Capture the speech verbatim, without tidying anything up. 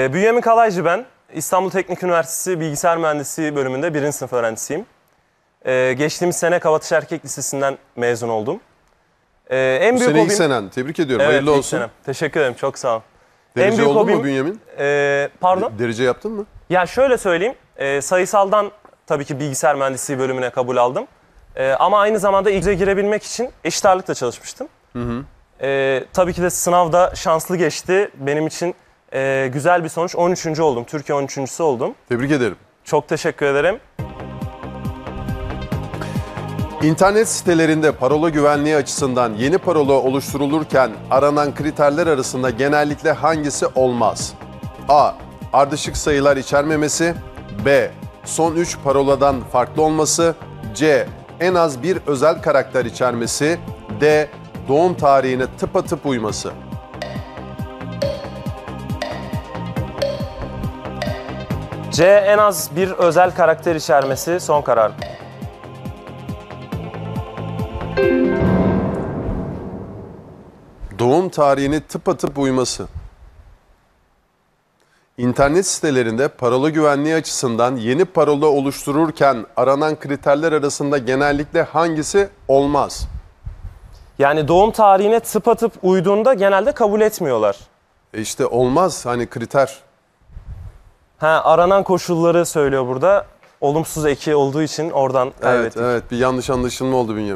Bünyamin Kalaycı ben. İstanbul Teknik Üniversitesi Bilgisayar Mühendisliği bölümünde birinci sınıf öğrencisiyim. Ee, geçtiğimiz sene Kabatış Erkek Lisesi'nden mezun oldum. Ee, en Bu büyük sene hobim... ilk senen. Tebrik ediyorum. Evet, hayırlı olsun. Senem. Teşekkür ederim. Çok sağ olun. Derece en büyük oldu hobim... mu Bünyamin? Ee, pardon? De derece yaptın mı? Ya şöyle söyleyeyim. E, sayısaldan tabii ki Bilgisayar Mühendisliği bölümüne kabul aldım. E, ama aynı zamanda ilgiye girebilmek için eşit ağırlıkla çalışmıştım. Hı hı. E, tabii ki de sınavda şanslı geçti. Benim için... Ee, güzel bir sonuç. on üçüncü oldum. Türkiye on üçüncüsü oldum. Tebrik ederim. Çok teşekkür ederim. İnternet sitelerinde parola güvenliği açısından yeni parola oluşturulurken aranan kriterler arasında genellikle hangisi olmaz? A. Ardışık sayılar içermemesi. B. Son üç paroladan farklı olması. C. En az bir özel karakter içermesi. D. Doğum tarihine tıpatıp uyması. C. En az bir özel karakter içermesi son karar. Doğum tarihini tıpatıp uyması. İnternet sitelerinde parola güvenliği açısından yeni parola oluştururken aranan kriterler arasında genellikle hangisi olmaz? Yani doğum tarihine tıpatıp uyduğunda genelde kabul etmiyorlar. E işte olmaz hani kriter. Ha, aranan koşulları söylüyor burada. Olumsuz eki olduğu için oradan kaybettik. Evet, evet, bir yanlış anlaşılma oldu Bünyamin.